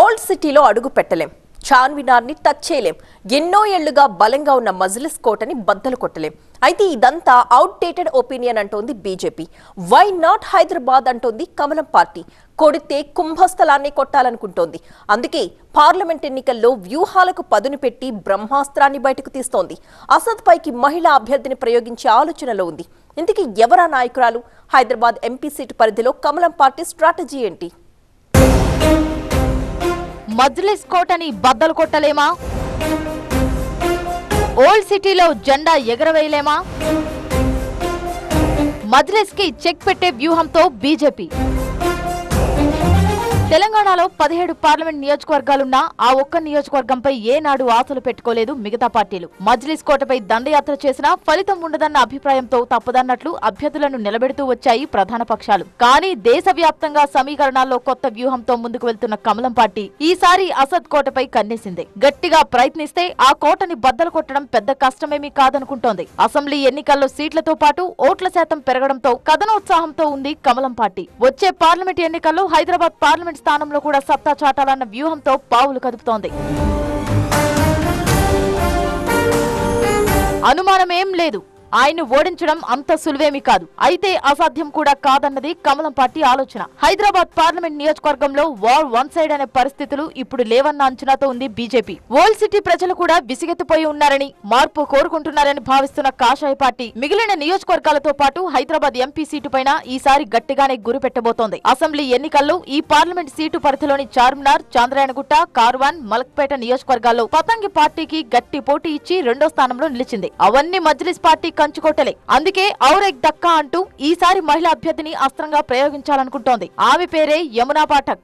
Old సిటీలో అడుగు పెట్టలేం, చార్మినార్ని టచ్ చేయలేం, ఎన్నో ఏళ్లుగా బలంగా ఉన్న మజ్లిస్ కోటని బద్దలు కొట్టలేం. అయితే ఇదంతా అవుట్ డేటెడ్ ఒపీనియన్ అంటోంది బీజేపీ. వై నాట్ హైదరాబాద్ అంటోంది కమలం పార్టీ. కొడితే కుంభస్థలాన్ని కొట్టాలనుకుంటోంది. అందుకే పార్లమెంట్ ఎన్నికల్లో వ్యూహాలకు పదును పెట్టి బ్రహ్మాస్త్రాన్ని బయటకు తీస్తోంది. అసద్ పైకి మహిళా అభ్యర్థిని ప్రయోగించే ఆలోచనలో ఉంది. ఇంతకీ ఎవరా నాయకురాలు? హైదరాబాద్ ఎంపీ సీటు పరిధిలో కమలం పార్టీ స్ట్రాటజీ ఏంటి? మజ్లిస్ కోటని బద్దలు కొట్టలేమా? ఓల్డ్ సిటీలో జెండా ఎగరవేయలేమా? మజ్లిస్ కి చెక్ పెట్టే వ్యూహంతో బీజేపీ తెలంగాణలో 17 పార్లమెంట్ నియోజకవర్గాలున్నా ఆ ఒక్క నియోజకవర్గంపై ఏనాడు ఆశలు పెట్టుకోలేదు మిగతా పార్టీలు. మజ్లిస్ కోటపై దండయాత్ర చేసినా ఫలితం ఉండదన్న అభిప్రాయంతో తప్పదన్నట్లు అభ్యర్థులను నిలబెడుతూ వచ్చాయి ప్రధాన పక్షాలు. కానీ దేశవ్యాప్తంగా సమీకరణాల్లో కొత్త వ్యూహంతో ముందుకు వెళ్తున్న కమలం పార్టీ ఈసారి అసద్ కోటపై కన్నేసింది. గట్టిగా ప్రయత్నిస్తే ఆ కోటని బద్దలు కొట్టడం పెద్ద కష్టమేమీ కాదనుకుంటోంది. అసెంబ్లీ ఎన్నికల్లో సీట్లతో పాటు ఓట్ల శాతం పెరగడంతో కథనోత్సాహంతో ఉంది కమలం పార్టీ. వచ్చే పార్లమెంట్ ఎన్నికల్లో హైదరాబాద్ పార్లమెంట్ స్థానంలో కూడా సత్తా చాటాలన్న వ్యూహంతో పావులు కదుపుతోంది. అనుమానమేం లేదు, ఆయన్ను ఓడించడం అంత సులువేమీ కాదు. అయితే అసాధ్యం కూడా కాదన్నది కమలం పార్టీ ఆలోచన. హైదరాబాద్ పార్లమెంట్ నియోజకవర్గంలో వార్ వన్ సైడ్ అనే పరిస్థితులు ఇప్పుడు లేవన్న అంచనాతో ఉంది బీజేపీ. ఓల్డ్ సిటీ ప్రజలు కూడా విసిగెత్తిపోయి ఉన్నారని, మార్పు కోరుకుంటున్నారని భావిస్తున్న కాషాయ పార్టీ మిగిలిన నియోజకవర్గాలతో పాటు హైదరాబాద్ ఎంపీ సీటు పైన ఈసారి గట్టిగానే గురి పెట్టబోతోంది. అసెంబ్లీ ఎన్నికల్లో ఈ పార్లమెంట్ సీటు పరిధిలోని చార్మినార్, చాంద్రాయణగుట్ట, కార్వాన్, మలక్పేట నియోజకవర్గాల్లో పతంగి పార్టీకి గట్టి పోటీ ఇచ్చి రెండో స్థానంలో నిలిచింది. అవన్నీ మజ్లిస్ పార్టీ కంచుకోటలే. అందుకే ఔరేక్ దక్కా అంటూ ఈసారి మహిళా అభ్యర్థిని అస్త్రంగా ప్రయోగించాలనుకుంటోంది. ఆమె పేరే యమునా పాఠక్.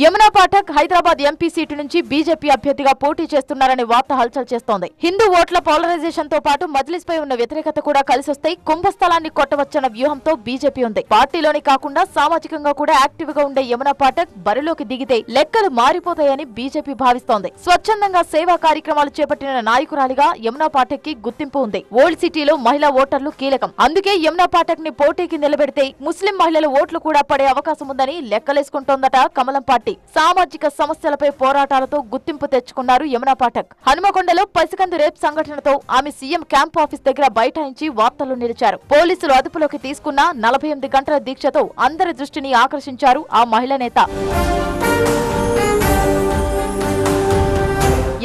యమునా పాఠక్ హైదరాబాద్ ఎంపీ సీటు నుంచి బీజేపీ అభ్యర్థిగా పోటీ చేస్తున్నారనే వార్త హల్చల్ చేస్తోంది. హిందూ ఓట్ల పోలరైజేషన్ తో పాటు మజ్లిస్ పై ఉన్న వ్యతిరేకత కూడా కలిసొస్తే కుంభస్థలాన్ని కొట్టవచ్చన్న వ్యూహంతో బీజేపీ ఉంది. పార్టీలోనే కాకుండా సామాజికంగా కూడా యాక్టివ్ గా ఉండే యమునా పాఠక్ బరిలోకి దిగితే లెక్కలు మారిపోతాయని బీజేపీ భావిస్తోంది. స్వచ్ఛందంగా సేవా కార్యక్రమాలు చేపట్టిన నాయకురాలిగా యమునా పాఠక్ కి గుర్తింపు ఉంది. ఓల్డ్ సిటీలో మహిళా ఓటర్లు కీలకం. అందుకే యమునా పాఠక్ ని పోటీకి నిలబెడితే ముస్లిం మహిళల ఓట్లు కూడా పడే అవకాశం ఉందని లెక్కలేసుకుంటోందట కమలం పార్టీ. సామాజిక సమస్యలపై పోరాటాలతో గుర్తింపు తెచ్చుకున్నారు యమునా పాఠక్. హనుమకొండలో పసికందు రేప్ సంఘటనతో ఆమె సీఎం క్యాంప్ ఆఫీస్ దగ్గర బైఠాయించి వార్తల్లో నిలిచారు. పోలీసులు అదుపులోకి తీసుకున్న 48 గంటల దీక్షతో అందరి దృష్టిని ఆకర్షించారు ఆ మహిళా నేత.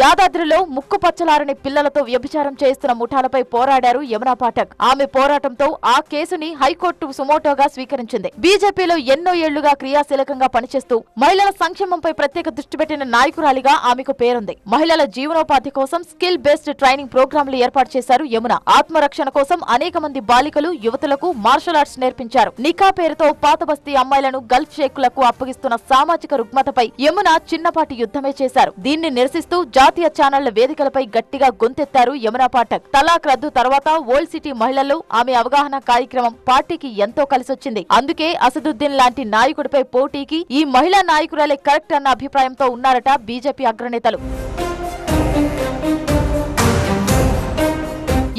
యాదాద్రిలో ముక్కు పచ్చలారని పిల్లలతో వ్యభిచారం చేస్తున్న ముఠాలపై పోరాడారు యమునా పాఠక్. ఆమె పోరాటంతో ఆ కేసుని హైకోర్టు సుమోటోగా స్వీకరించింది. బీజేపీలో ఎన్నో ఏళ్లుగా క్రియాశీలకంగా పనిచేస్తూ మహిళల సంక్షేమంపై ప్రత్యేక దృష్టి పెట్టిన నాయకురాలిగా ఆమెకు పేరుంది. మహిళల జీవనోపాధి కోసం స్కిల్ బేస్డ్ ట్రైనింగ్ ప్రోగ్రాంలు ఏర్పాటు చేశారు యమున. ఆత్మరక్షణ కోసం అనేక మంది బాలికలు, యువతులకు మార్షల్ ఆర్ట్స్ నేర్పించారు. నిఖా పేరుతో పాతబస్తీ అమ్మాయిలను గల్ఫ్ షేక్లకు అప్పగిస్తున్న సామాజిక రుగ్మతపై యమున చిన్నపాటి యుద్ధమే చేశారు. దీన్ని నిరసిస్తూ జాతీయ ఛానళ్ల వేదికలపై గట్టిగా గొంతెత్తారు యమునా పాఠక్. తలాక్ రద్దు తర్వాత ఓల్డ్ సిటీ మహిళల్లో ఆమె అవగాహన కార్యక్రమం పార్టీకి ఎంతో కలిసొచ్చింది. అందుకే అసదుద్దీన్ లాంటి నాయకుడిపై పోటీకి ఈ మహిళా నాయకురాలే కరెక్ట్ అన్న అభిప్రాయంతో ఉన్నారట బీజేపీ అగ్రనేతలు.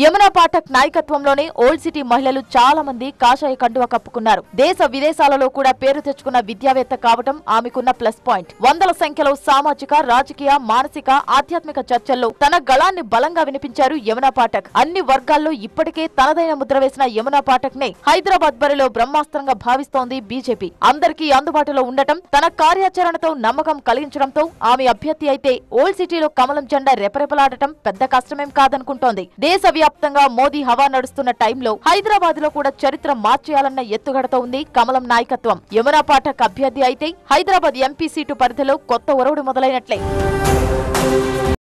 యమునా పాఠక్ నాయకత్వంలోనే ఓల్డ్ సిటీ మహిళలు చాలా మంది కాషాయ కండువా కప్పుకున్నారు. దేశ విదేశాలలో కూడా పేరు తెచ్చుకున్న విద్యావేత్త కావటం ఆమెకున్న ప్లస్ పాయింట్. వందల సంఖ్యలో సామాజిక, రాజకీయ, మానసిక, ఆధ్యాత్మిక చర్చల్లో తన గళాన్ని బలంగా వినిపించారు యమునా పాఠక్. అన్ని వర్గాల్లో ఇప్పటికే తనదైన ముద్ర వేసిన యమునా పాఠక్ నే హైదరాబాద్ బరిలో బ్రహ్మాస్త్రంగా భావిస్తోంది బీజేపీ. అందరికీ అందుబాటులో ఉండటం, తన కార్యాచరణతో నమ్మకం కలిగించడంతో ఆమె అభ్యర్థి అయితే ఓల్డ్ సిటీలో కమలం జెండా రెపరెపలాడటం పెద్ద కష్టమేం కాదనుకుంటోంది. దేశ వ్యాప్తంగా మోదీ హవా నడుస్తున్న టైంలో హైదరాబాద్ లో కూడా చరిత్ర మార్చేయాలన్న ఎత్తుగడతో ఉంది కమలం నాయకత్వం. యమునా పాఠక్ అభ్యర్థి అయితే హైదరాబాద్ ఎంపీ సీటు పరిధిలో కొత్త ఒరవడి మొదలైనట్లే.